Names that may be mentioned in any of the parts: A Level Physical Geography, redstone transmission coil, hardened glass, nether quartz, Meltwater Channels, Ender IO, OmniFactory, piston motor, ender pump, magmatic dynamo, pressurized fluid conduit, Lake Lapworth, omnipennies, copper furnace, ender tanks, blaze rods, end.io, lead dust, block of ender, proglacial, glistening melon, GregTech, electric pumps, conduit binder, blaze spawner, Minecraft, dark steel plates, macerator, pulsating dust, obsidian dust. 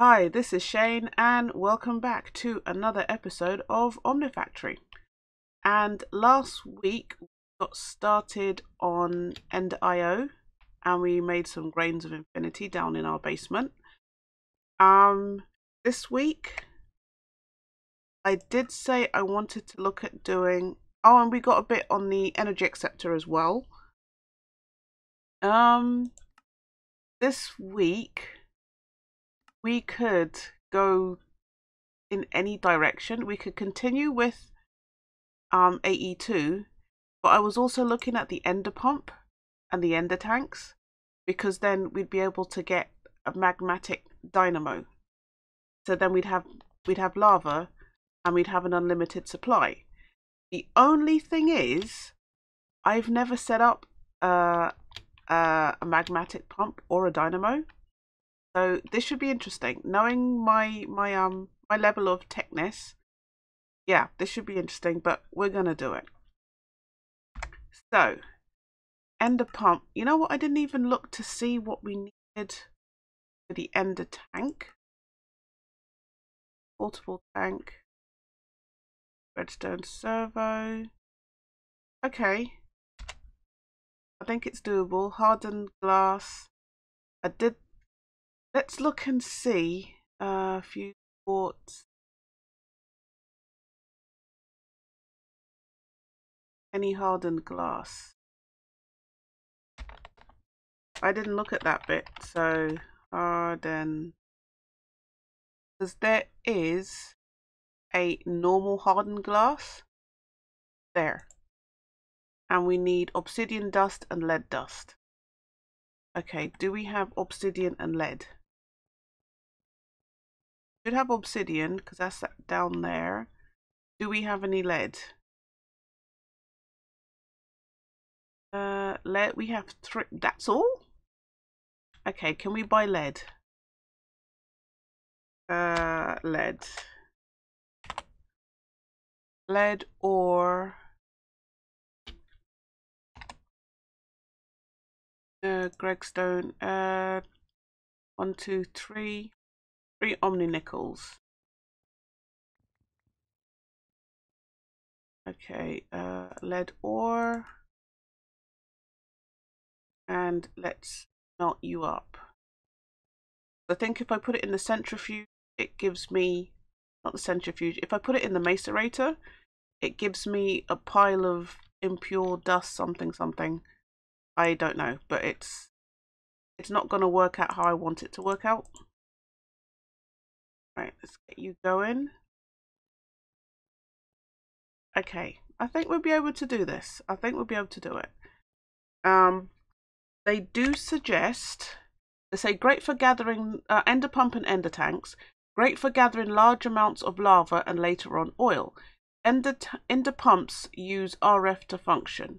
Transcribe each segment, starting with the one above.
Hi, this is Shane and welcome back to another episode of OmniFactory. And last week we got started on End IO and we made some grains of infinity down in our basement. This week I did say I wanted to look at doing, oh, and we got a bit on the energy acceptor as well. This week we could go in any direction. We could continue with AE2, but I was also looking at the ender pump and the ender tanks, because then we'd be able to get a magmatic dynamo. So then we'd have lava and we'd have an unlimited supply. The only thing is, I've never set up a magmatic pump or a dynamo. So this should be interesting. Knowing my level of techness, yeah, this should be interesting, but we're gonna do it. So, ender pump. You know what? I didn't even look to see what we needed for the ender tank. Portable tank. Redstone servo. Okay. I think it's doable. Hardened glass. I did. Let's look and see a few quartz. Any hardened glass? I didn't look at that bit, so harden. Because there is a normal hardened glass there. And we need obsidian dust and lead dust. Okay, do we have obsidian and lead? Should have obsidian because that's down there. Do we have any lead? Lead, we have three. That's all? Okay, can we buy lead? Lead. Lead or Gregstone. 1, 2, 3. 3 omni nickels. Okay, lead ore. And let's melt you up. I think if I put it in the centrifuge, it gives me, not the centrifuge, if I put it in the macerator, it gives me a pile of impure dust something. I don't know, but it's not going to work out how I want it to work out. Right, let's get you going. Okay, I think we'll be able to do this. I think we'll be able to do it. They do suggest, they say great for gathering ender pump and ender tanks, great for gathering large amounts of lava and later on oil. Ender pumps use RF to function.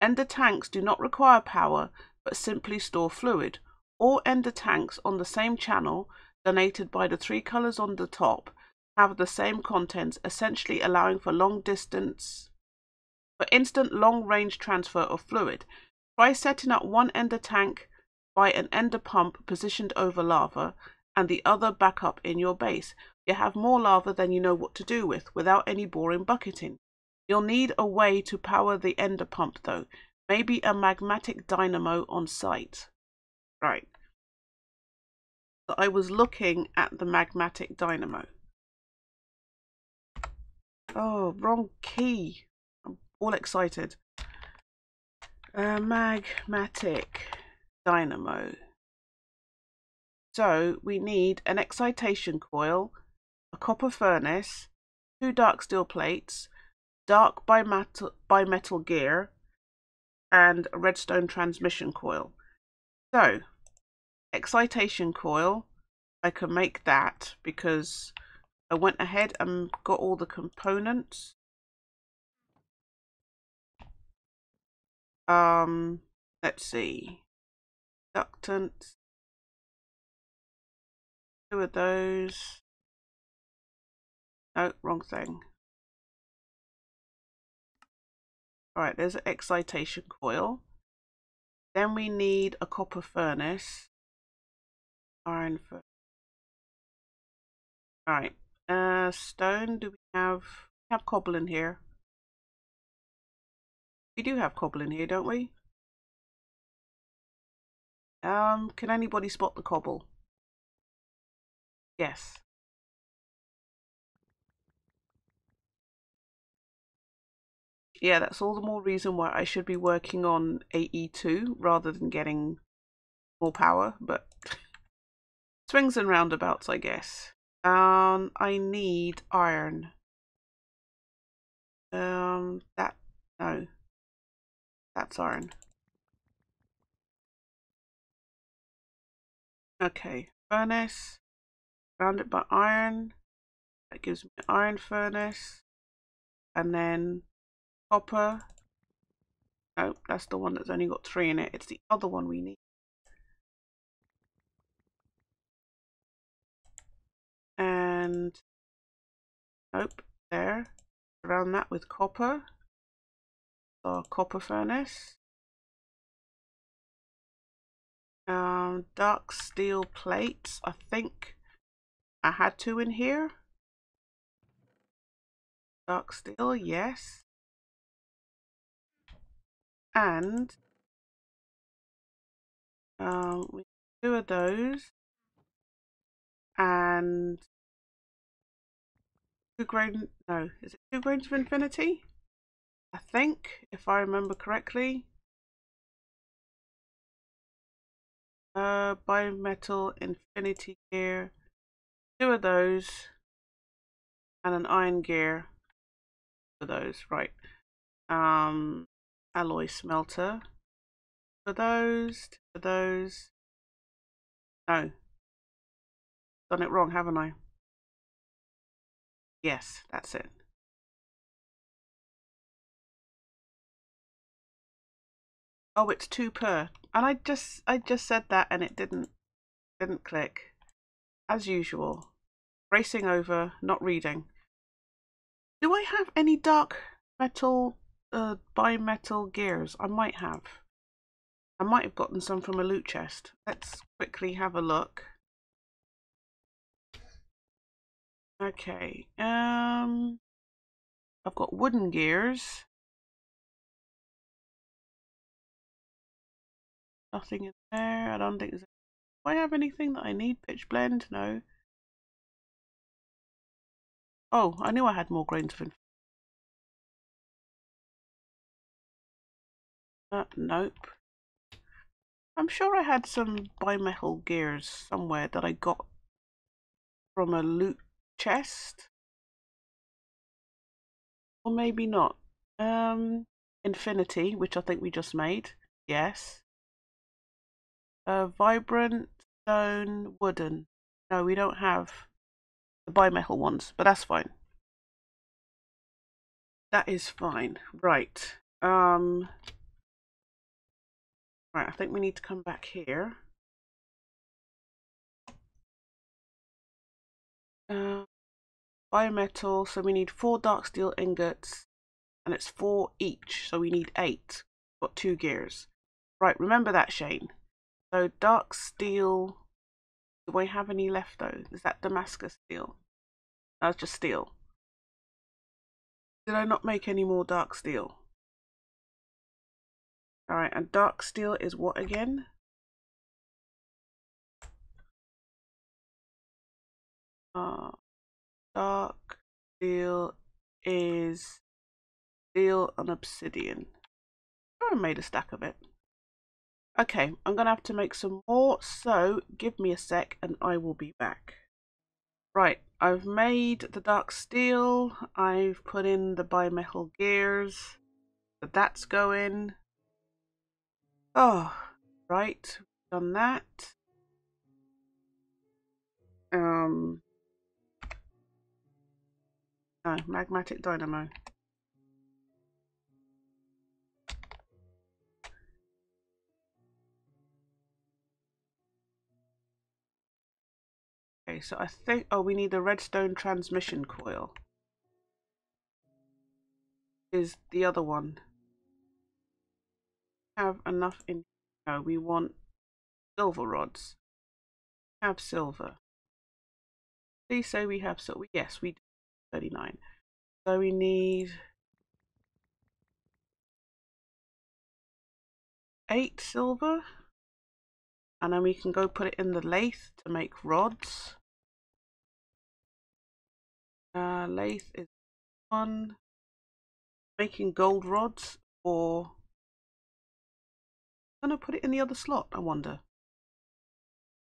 Ender tanks do not require power but simply store fluid. All ender tanks on the same channel donated by the three colors on the top have the same contents, essentially allowing for instant long-range transfer of fluid. Try setting up one ender tank by an ender pump positioned over lava and the other back up in your base. You have more lava than you know what to do with without any boring bucketing. You'll need a way to power the ender pump though, maybe a magmatic dynamo on site. Right. So I was looking at the magmatic dynamo. Oh, wrong key. I'm all excited. Magmatic dynamo. So we need an excitation coil, a copper furnace, 2 dark steel plates, dark bimetal gear, and a redstone transmission coil. So, excitation coil, I can make that because I went ahead and got all the components. Let's see, inductance, 2 of those. No, wrong thing. All right, there's an excitation coil. Then we need a copper furnace. Iron furnace. Alright. Stone, do we have... We have cobble in here. We do have cobble in here, don't we? Can anybody spot the cobble? Yes. Yeah, that's all the more reason why I should be working on AE2 rather than getting more power, but swings and roundabouts, I guess. I need iron. No. That's iron. Okay, furnace. Surrounded by iron. That gives me an iron furnace. And then copper. No, that's the one that's only got 3 in it. It's the other one we need. And nope, there. Surround that with copper. Our copper furnace. Dark steel plates. I think I had 2 in here. Dark steel, yes. And we need 2 of those and 2 grains, no, is it 2 grains of infinity? I think, if I remember correctly. Bimetal infinity gear, 2 of those and an iron gear for those, right. Alloy smelter for those, no, done it wrong, haven't I? Yes, that's it. Oh, it's 2 per, and I just said that and it didn't click, as usual. Racing over, not reading. Do I have any dark metal bimetal gears? I might have. I might have gotten some from a loot chest. Let's quickly have a look. Okay. I've got wooden gears. Nothing in there. I don't think there's. Do I have anything that I need? Pitch blend? No. Oh, I knew I had more grains of infinity. Nope. I'm sure I had some bimetal gears somewhere that I got from a loot chest. Or maybe not. Infinity, which I think we just made. Yes. Vibrant, stone, wooden. No, we don't have the bimetal ones, but that's fine. That is fine. Right. Right, I think we need to come back here. Bimetal, so we need 4 dark steel ingots, and it's 4 each, so we need 8. We've got 2 gears. Right, remember that, Shane. So dark steel, do I have any left though? Is that Damascus steel? That's just steel. Did I not make any more dark steel? Alright, and dark steel is what again? Dark steel is steel and obsidian. I made a stack of it. Okay, I'm gonna have to make some more, so give me a sec and I will be back. Right, I've made the dark steel, I've put in the bimetal gears, so that's going. Oh, right, we've done that. No, magmatic dynamo. Okay, so I think, oh, we need a redstone transmission coil. Is the other one. Have enough in, no, we want silver rods. Have silver. So we have, so yes, we do 39. So we need 8 silver, and then we can go put it in the lathe to make rods. Lathe is 1. Making gold rods, or I'm gonna put it in the other slot. I wonder.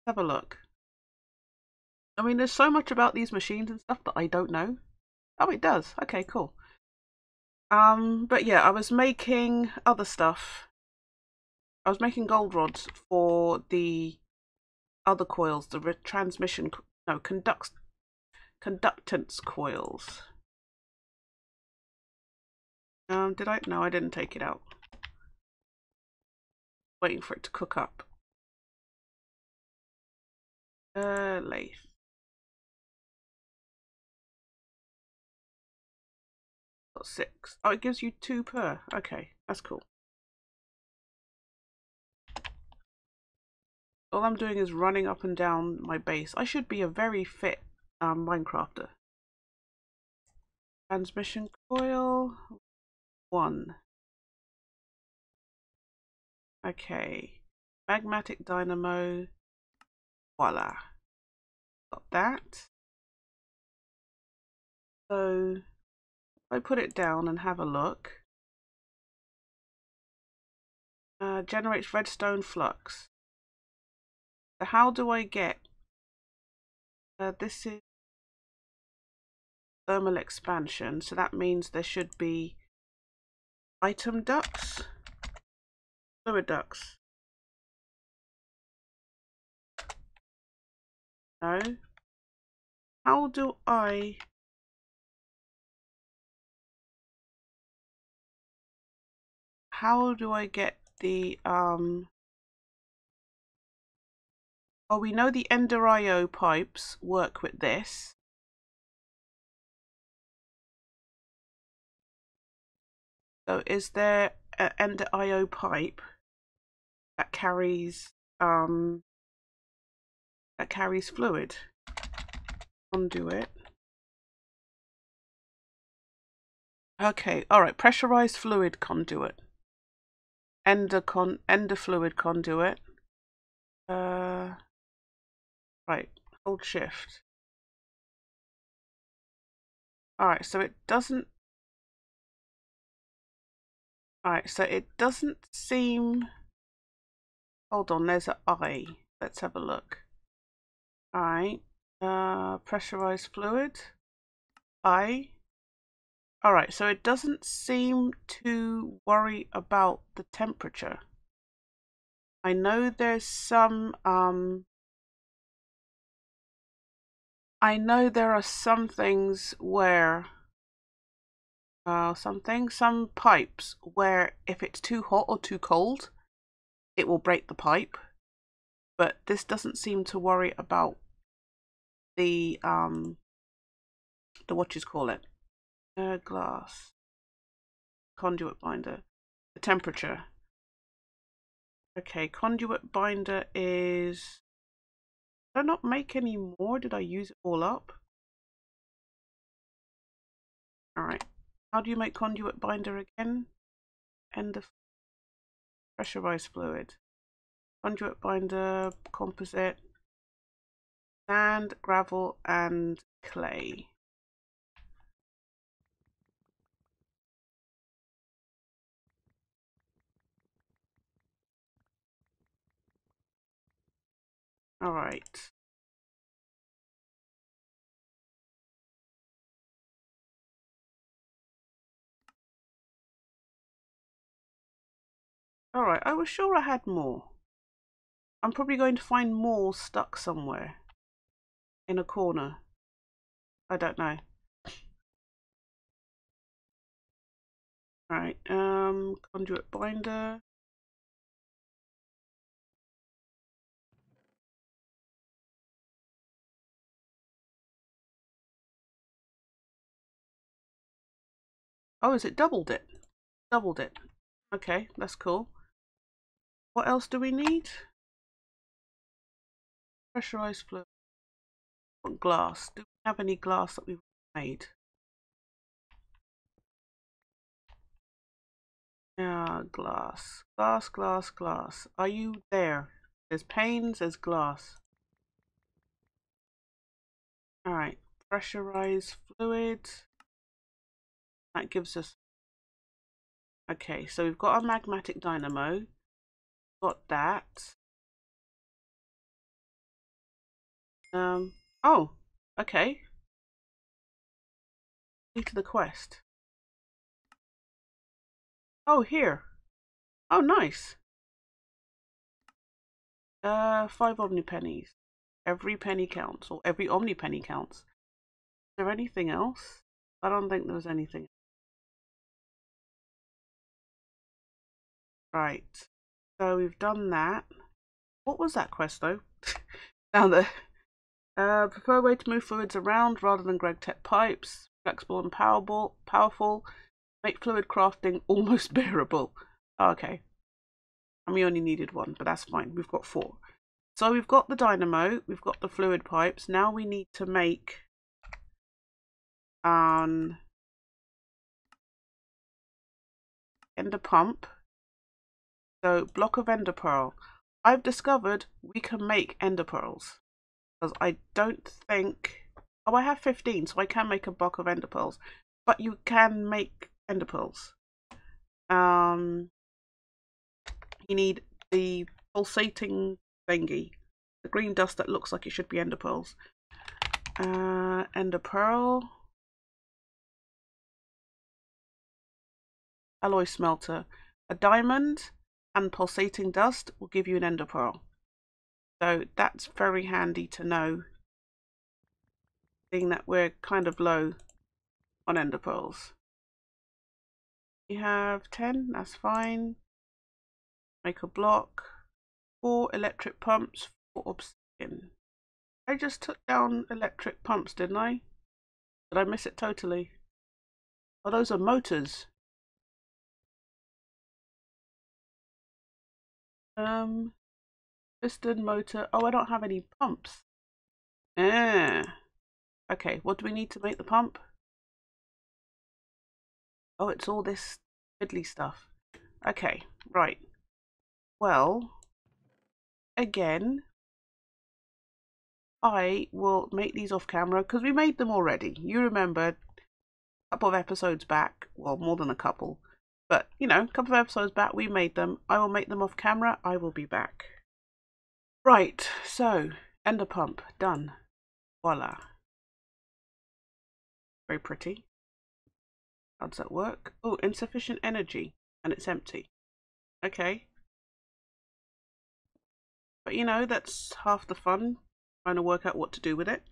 Let's have a look. I mean, there's so much about these machines and stuff that I don't know. Oh, it does. Okay, cool. But yeah, I was making other stuff. I was making gold rods for the other coils, the transmission, no, conductance coils. Did I? No, I didn't take it out. Waiting for it to cook up. Lathe. Got 6. Oh, it gives you 2 per. Okay, that's cool. All I'm doing is running up and down my base. I should be a very fit Minecrafter. Transmission coil 1. Okay. Magmatic dynamo. Voila. Got that. So I put it down and have a look. Generates redstone flux. So how do I get this is Thermal Expansion, so that means there should be item ducts, fluid ducts, no, how do I get the oh, we know the Ender IO pipes work with this. So is there an Ender IO pipe that carries fluid? Conduit. Okay, all right, pressurized fluid conduit. Ender fluid conduit. Right, hold shift. Alright, so it doesn't. Alright, so it doesn't seem. Hold on, there's an I. Let's have a look. Alright, pressurized fluid. I. Alright, so it doesn't seem to worry about the temperature. I know there's some. I know there are some things where, some pipes where if it's too hot or too cold, it will break the pipe. But this doesn't seem to worry about the glass, conduit binder, the temperature. Okay, conduit binder is. Did I not make any more? Did I use it all up? Alright. How do you make conduit binder again? End of pressurized fluid. Conduit binder, composite, sand, gravel, and clay. All right. All right, I was sure I had more. I'm probably going to find more stuck somewhere in a corner. I don't know. All right, conduit binder. Oh, is it doubled it? Doubled it. Okay, that's cool. What else do we need? Pressurized fluid. glass. Do we have any glass that we've made? Yeah, glass. Glass, glass, glass. Are you there? There's panes, there's glass. Alright, pressurized fluid. That gives us... Okay, so we've got our magmatic dynamo. Got that. Oh, okay. Lead to the quest. Oh, here. Oh, nice. 5 omnipennies. Every penny counts, or every omnipenny counts. Is there anything else? I don't think there was anything. Right. So we've done that. What was that quest though? Now the prefer way to move fluids around rather than GregTech pipes. Flexible and powerful. Make fluid crafting almost bearable. Oh, okay. And we only needed one, but that's fine. We've got 4. So we've got the dynamo, we've got the fluid pipes. Now we need to make an ender pump. So block of ender pearl. I've discovered we can make ender pearls. Because I don't think... Oh, I have 15, so I can make a block of ender pearls. But you can make ender pearls. You need the pulsating thingy, the green dust that looks like it should be ender pearls. Ender pearl, alloy smelter, a diamond, and pulsating dust will give you an ender pearl. So that's very handy to know, seeing that we're kind of low on ender pearls. We have 10, that's fine. Make a block. 4 electric pumps for obsidian. I just took down electric pumps, didn't I? Did I miss it totally? Oh, those are motors. Piston motor. Oh, I don't have any pumps. Okay, what do we need to make the pump? Oh, it's all this fiddly stuff. Okay, right. Well... Again, I will make these off camera because we made them already. You remember a couple of episodes back, well, more than a couple, but you know, a couple of episodes back we made them. I will make them off camera. I will be back. Right, so ender pump done. Voila. Very pretty. How does that work? Oh, insufficient energy, and it's empty. Okay. But you know, that's half the fun, trying to work out what to do with it.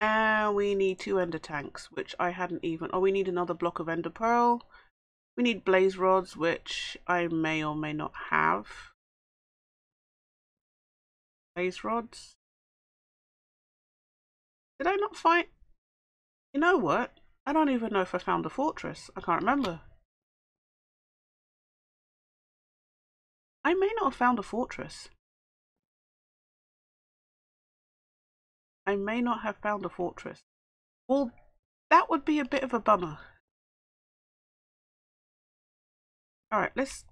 And we need 2 ender tanks, which I hadn't even... Oh, we need another block of ender pearl. We need blaze rods, which I may or may not have. Blaze rods. Did I not find... You know what? I don't even know if I found a fortress. I can't remember. I may not have found a fortress. I may not have found a fortress. Well, that would be a bit of a bummer. Alright, let's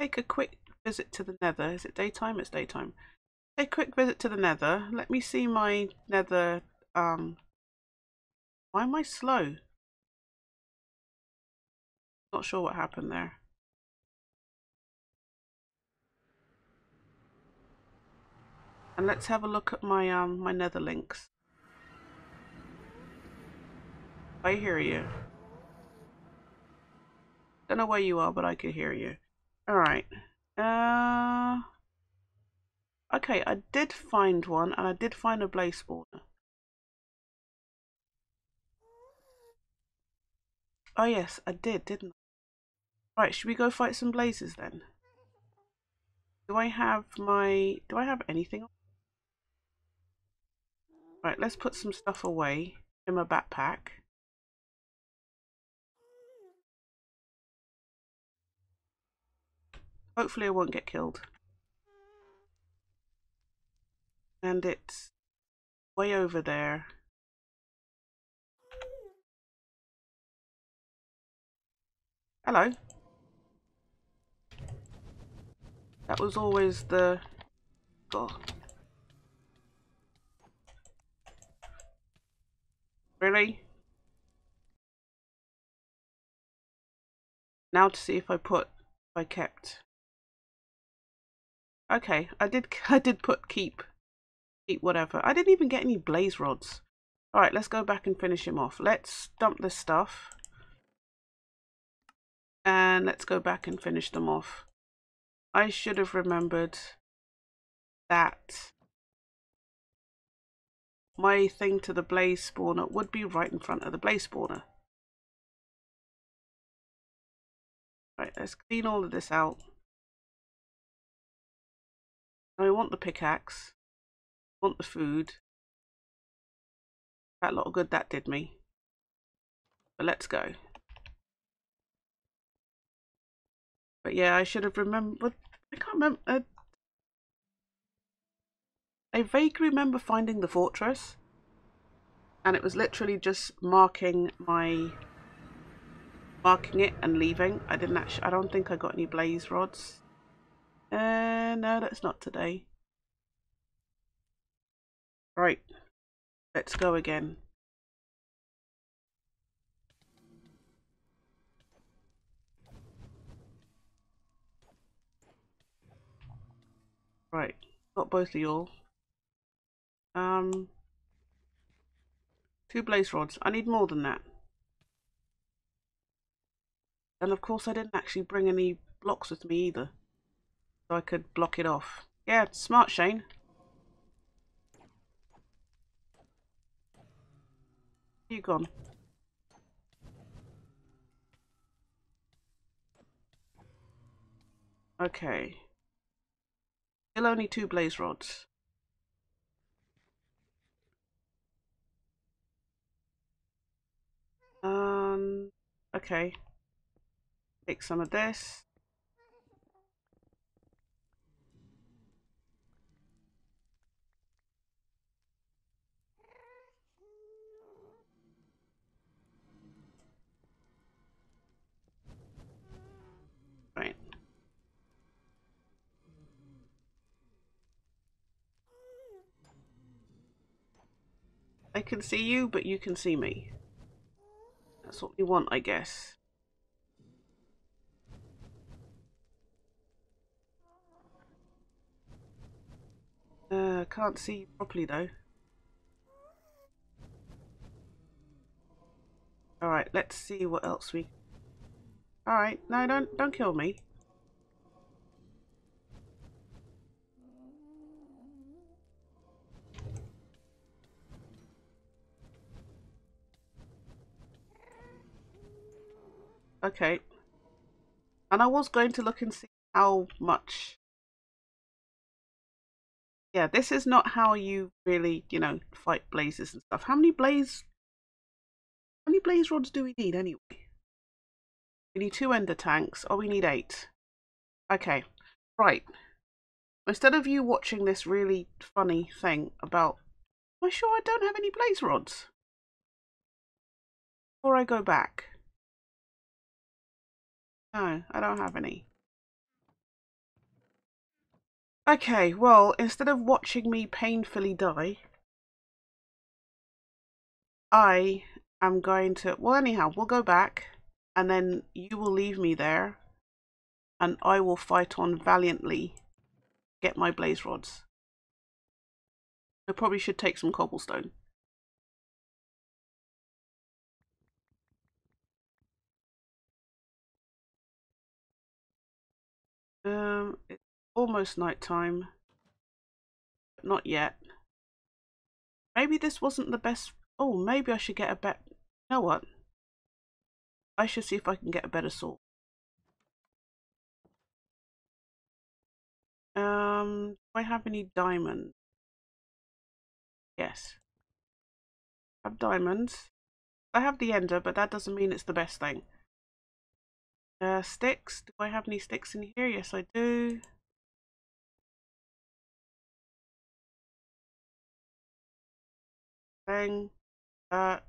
take a quick visit to the nether. Is it daytime? It's daytime. Take a quick visit to the nether. Let me see my nether... Why am I slow? Not sure what happened there. And let's have a look at my my nether links. I hear you. Don't know where you are, but I can hear you. All right. Okay, I did find one, and I did find a blaze spawner. Oh yes, I did, didn't I? Right, should we go fight some blazes then? Do I have anything on? Right, let's put some stuff away in my backpack. Hopefully I won't get killed. And it's way over there. Hello. That was always the... Oh. Really? Now to see if I put... If I kept... Okay, I did put keep whatever. I didn't even get any blaze rods. Alright, let's go back and finish him off. Let's dump this stuff. And let's go back and finish them off. I should have remembered that my thing to the blaze spawner would be right in front of the blaze spawner. Right, let's clean all of this out. I want the pickaxe, want the food. That lot of good that did me. But let's go. But yeah, I should have remembered. I can't remember. I vaguely remember finding the fortress, and it was literally just marking it and leaving. I didn't actually. I don't think I got any blaze rods. No, that's not today. Right, let's go again. Right, got both of y'all. 2 blaze rods. I need more than that. And of course I didn't actually bring any blocks with me either. So I could block it off. Yeah, smart Shane. You gone. Okay. Still only 2 blaze rods. Okay. Take some of this. I can see you, but you can see me. That's what we want, I guess. Can't see you properly though. Alright, let's see what else we... Alright, no, don't kill me. Okay, and I was going to look and see how much. Yeah, this is not how you really, you know, fight blazes and stuff. How many blaze rods do we need anyway? We need 2 ender tanks. Oh, we need 8. Okay, right. Instead of you watching this really funny thing about, am I sure I don't have any blaze rods? Before I go back. No, I don't have any. Okay, well, instead of watching me painfully die, I am going to... Well, anyhow, we'll go back, and then you will leave me there, and I will fight on valiantly, get my blaze rods. I probably should take some cobblestone. It's almost night time, but not yet. Maybe this wasn't the best. Oh, maybe I should get a better. You know what? I should see if I can get a better sword. Do I have any diamonds? Yes. I have diamonds. I have the ender, but that doesn't mean it's the best thing. Sticks. Do I have any sticks in here? Yes, I do. thing. What?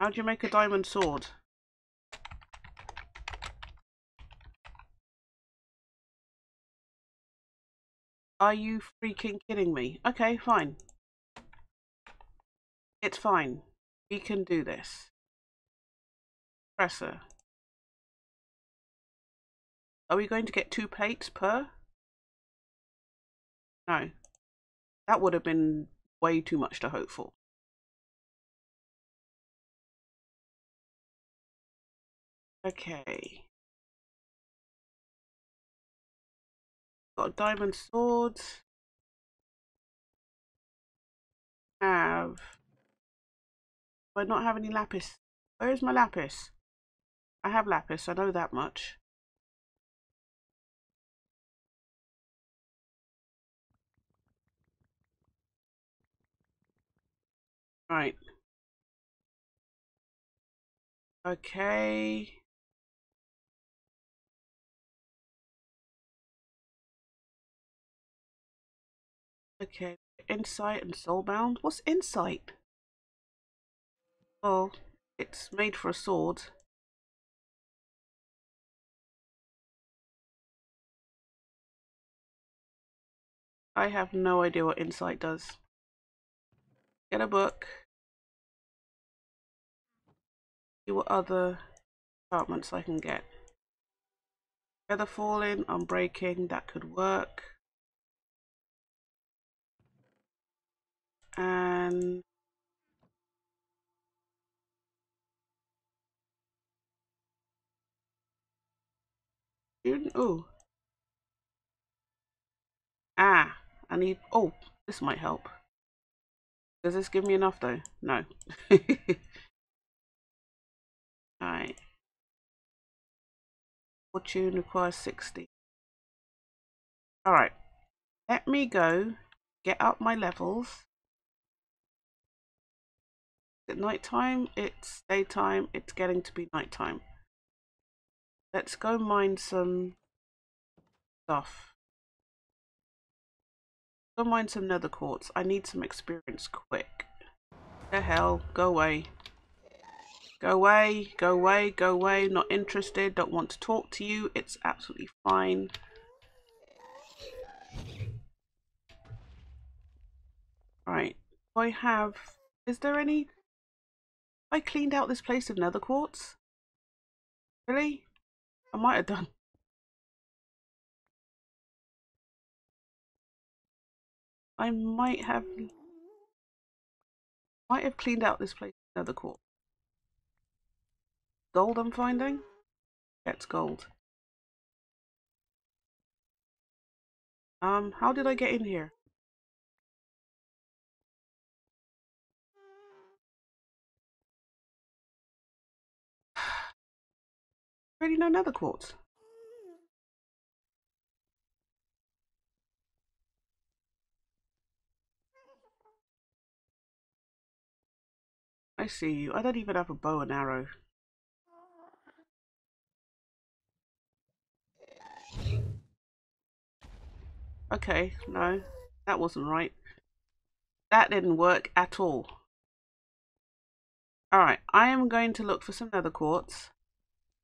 How do you make a diamond sword? Are you freaking kidding me? Okay, fine. It's fine. We can do this. Presser. Are we going to get 2 plates per? No. That would have been way too much to hope for. Okay. Got diamond swords. Have. Do I not have any lapis? Where is my lapis? I have lapis, I know that much. Right. Okay. Okay, insight and soulbound. What's insight? Oh, it's made for a sword. I have no idea what insight does. Get a book. See what other apartments I can get. Feather falling, unbreaking, that could work. And oh, ah, I need. Oh, this might help. Does this give me enough though? No. All right. Fortune requires 60. All right. Let me go get up my levels. At night time, it's daytime, it's getting to be night time. Let's go mine some stuff. Go mine some nether quartz. I need some experience quick. The hell, go away. Go away, go away, go away. Not interested, don't want to talk to you. It's absolutely fine. Right, I have. Is there any. I cleaned out this place of nether quartz? Really? I might have done. I might have cleaned out this place of nether quartz. Gold I'm finding? That's gold. How did I get in here? Really no nether quartz. I see you. I don't even have a bow and arrow. Okay, no, that wasn't right. That didn't work at all. Alright, I am going to look for some nether quartz.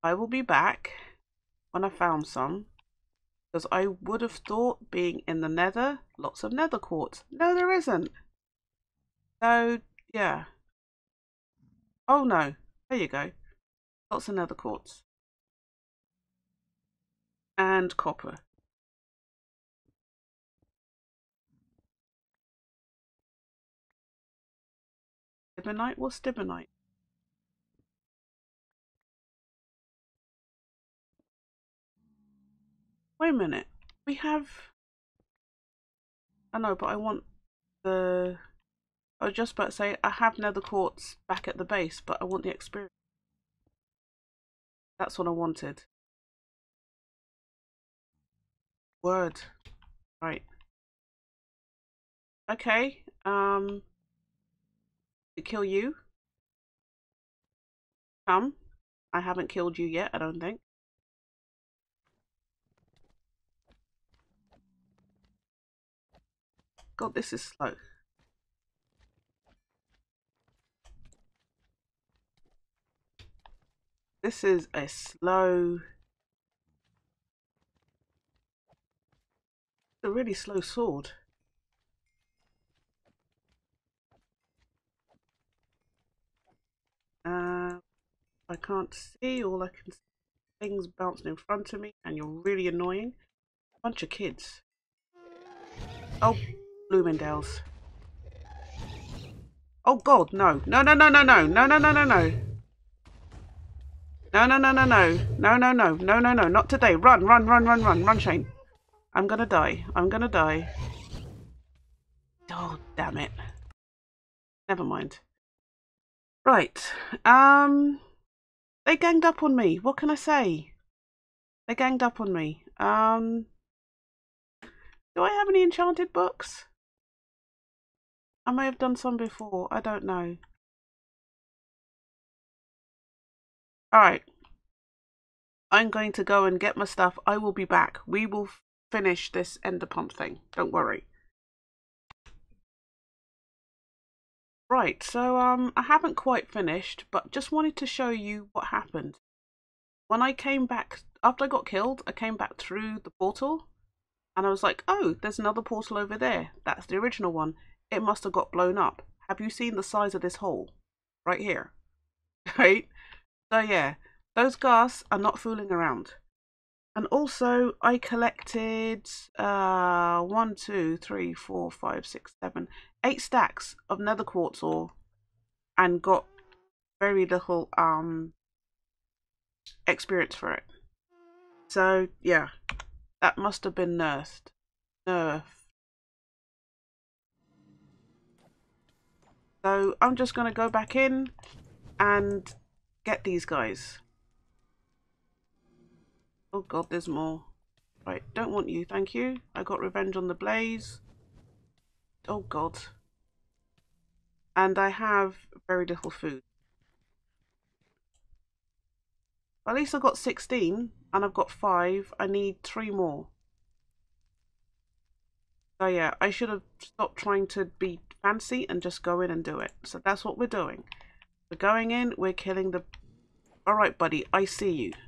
I will be back when I found some, because I would have thought being in the nether, lots of nether quartz. No, there isn't. So, yeah. Oh no, there you go. Lots of nether quartz. And copper. Stibnite? What's stibnite? Wait a minute, we have. I know, but I want the. I was just about to say I have nether quartz back at the base, but I want the experience. That's what I wanted. Word. Right. Okay, to kill you. Come. I haven't killed you yet, I don't think. God, this is slow. This is a slow... a really slow sword. I can't see, all I can see is things bouncing in front of me, and you're really annoying. Bunch of kids. Oh, Bloomingdale's. Oh God, no. No, no, no, no, no, no, no, no, no, no. No, no, no, no, no. No, no, no, no, no, no, not today. Run, run, run, run, run, run, Shane. I'm gonna die. I'm gonna die. Oh, damn it. Never mind. Right. They ganged up on me. What can I say? They ganged up on me. Do I have any enchanted books? I may have done some before. I don't know. Alright. I'm going to go and get my stuff. I will be back. We will finish this ender pump thing. Don't worry. Right, so I haven't quite finished, but just wanted to show you what happened. When I came back, after I got killed, I came back through the portal. And I was like, oh, there's another portal over there. That's the original one. It must have got blown up. Have you seen the size of this hole? Right here. Right? So yeah, those gas are not fooling around. And also, I collected 1, 2, 3, 4, 5, 6, 7, 8 stacks of nether quartz ore. And got very little experience for it. So yeah. That must have been nerfed. So I'm just going to go back in and get these guys. Oh God, there's more. Right, don't want you, thank you. I got revenge on the blaze. Oh God. And I have very little food. Well, at least I got 16. And I've got 5. I need 3 more. So yeah, I should have stopped trying to be fancy and just go in and do it. So that's what we're doing. We're going in, we're killing the... Alright buddy, I see you. Did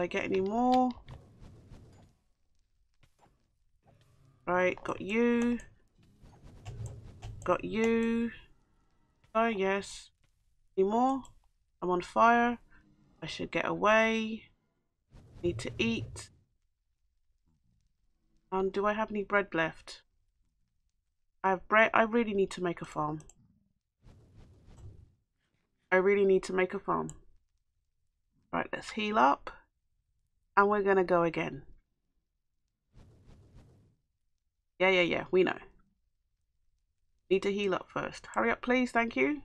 I get any more? Right, got you. Got you. Oh yes. Any more? I'm on fire. I should get away. Need to eat. And do I have any bread left? I have bread. I really need to make a farm. I really need to make a farm. Right, let's heal up. And we're gonna go again. Yeah, yeah, yeah. We know. Need to heal up first. Hurry up, please. Thank you.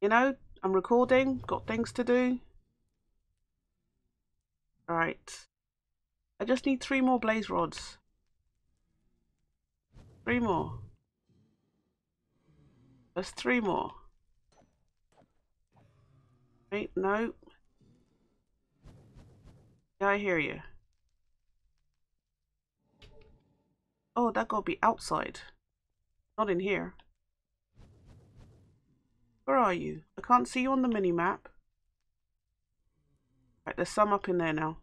You know, I'm recording, got things to do. Right. I just need 3 more blaze rods. 3 more. That's 3 more. Right, no. Yeah, I hear you. Oh, that gotta be outside. Not in here. Where are you? I can't see you on the mini-map. Right, there's some up in there now.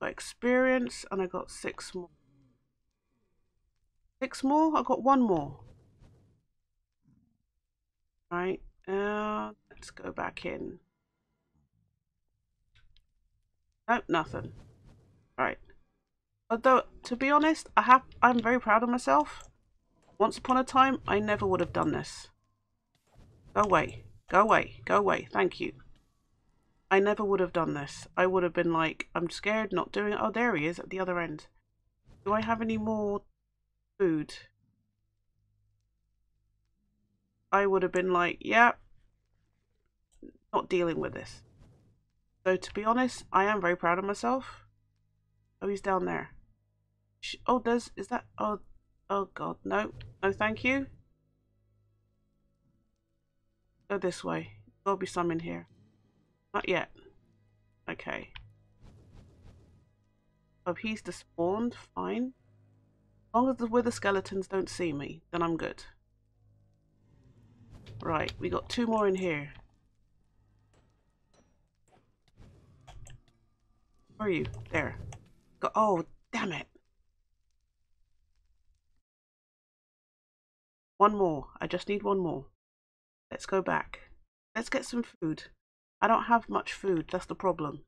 Got experience, and I got 6 more. 6 more? I got 1 more. Right, let's go back in. Nope, nothing. Right. Although, to be honest, I'm very proud of myself. Once upon a time, I never would have done this. Go away. Go away. Go away. Thank you. I never would have done this. I would have been like, I'm scared, not doing it. Oh, there he is at the other end. Do I have any more food? I would have been like, yeah, not dealing with this. So, to be honest, I am very proud of myself. Oh, he's down there. Oh, is that? Oh God, no, no, thank you. Go this way. There'll be some in here. Not yet. Okay. Oh, he's despawned. Fine. As long as the wither skeletons don't see me, then I'm good. Right, we got two more in here. Where are you? There. Go. Oh, damn it. One more. I just need one more. Let's go back. Let's get some food. I don't have much food. That's the problem.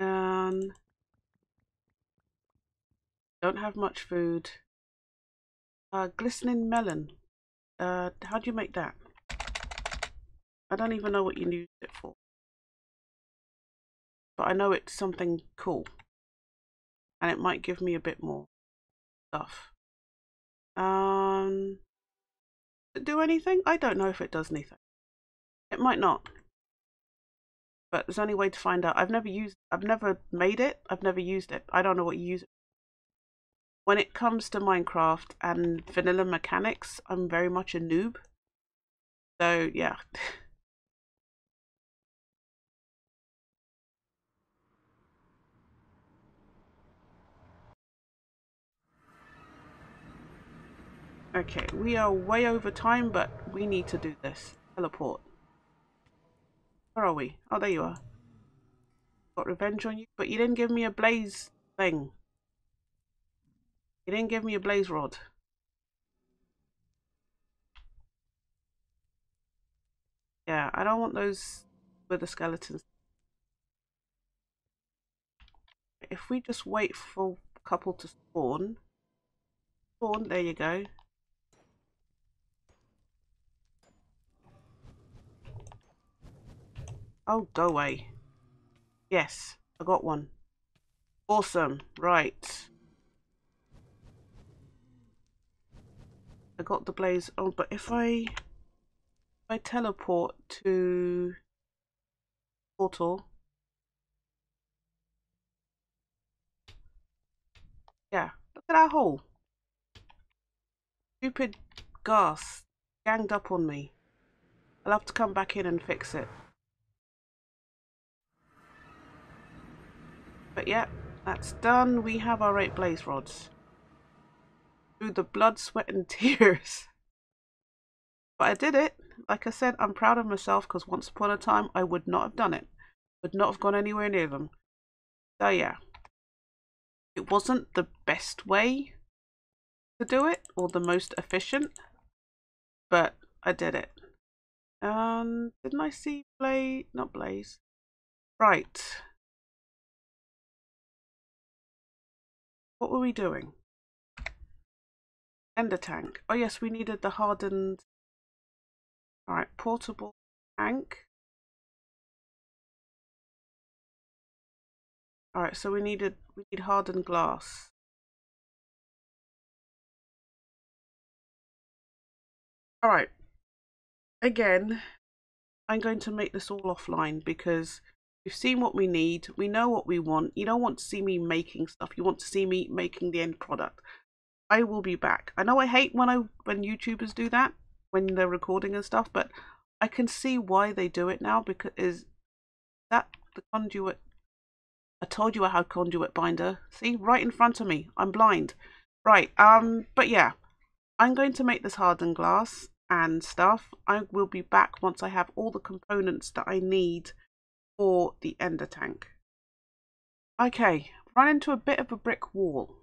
Don't have much food. Glistening melon. How do you make that? I don't even know what you use it for. But I know it's something cool. And it might give me a bit more stuff. Does it do anything? I don't know if it does anything. It might not. But there's only way to find out. I've never made it. I've never used it. I don't know what you use it for. When it comes to Minecraft and vanilla mechanics, I'm very much a noob. So, yeah. Okay, we are way over time, but we need to do this. Teleport. Where are we? Oh, there you are. Got revenge on you, but you didn't give me a blaze thing. You didn't give me a blaze rod. Yeah, I don't want those with the skeletons. If we just wait for a couple to spawn. Spawn, there you go. Oh, go away. Yes, I got one. Awesome, right. I got the blaze on, but if I teleport to portal, yeah, look at our hole. Stupid gas ganged up on me. I'll have to come back in and fix it. But yeah, that's done. We have our 8 blaze rods. Through the blood, sweat and tears. But I did it. Like I said, I'm proud of myself because once upon a time I would not have done it. Would not have gone anywhere near them. So yeah. It wasn't the best way to do it or the most efficient. But I did it. Didn't I see blaze? Not blaze. Right. What were we doing? Ender tank. Oh yes, we needed the hardened. Alright, portable tank. Alright, so we need hardened glass. Alright. Again, I'm going to make this all offline because we've seen what we need, we know what we want. You don't want to see me making stuff, you want to see me making the end product. I will be back. I know I hate when YouTubers do that, when they're recording and stuff, but I can see why they do it now, because is that the conduit? I told you I had conduit binder. See, right in front of me. I'm blind. Right, but yeah. I'm going to make this hardened glass and stuff. I will be back once I have all the components that I need for the ender tank. Okay, run into a bit of a brick wall.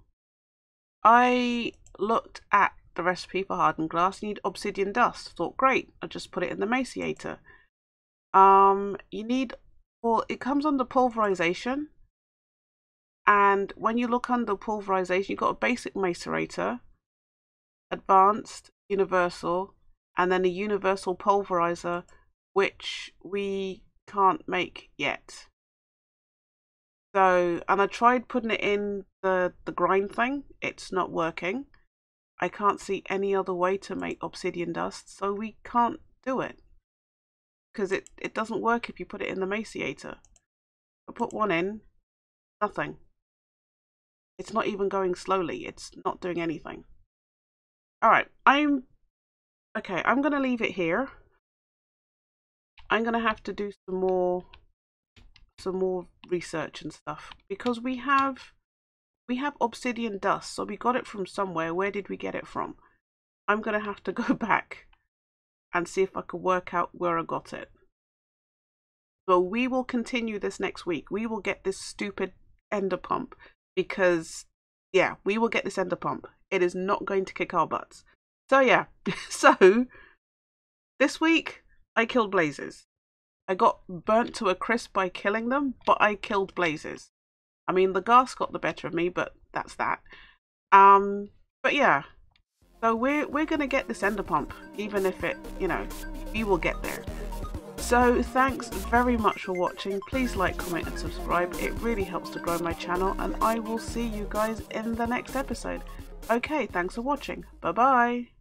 I looked at the recipe for hardened glass. You need obsidian dust. Thought, great, I'll just put it in the maciator. You need, well, it comes under pulverization, and when you look under pulverization, you've got a basic macerator, advanced, universal, and then a universal pulverizer, which we can't make yet. So, and I tried putting it in the grind thing. It's not working. I can't see any other way to make obsidian dust, so we can't do it. Because it doesn't work if you put it in the maciator. I put one in, nothing. It's not even going slowly. It's not doing anything. Alright, I'm going to leave it here. I'm going to have to do some more research and stuff, because we have obsidian dust, so we got it from somewhere. Where did we get it from? I'm going to have to go back and see if I can work out where I got it. So we will continue this next week. We will get this stupid ender pump, because yeah, we will get this ender pump. It is not going to kick our butts. So yeah, so this week I killed blazes. I got burnt to a crisp by killing them, but I killed blazes. I mean, the gas got the better of me, but that's that. But yeah, so we're gonna get this ender pump, even if it, you know, we will get there. So thanks very much for watching. Please like, comment and subscribe. It really helps to grow my channel, and I will see you guys in the next episode. Okay, thanks for watching. Bye bye.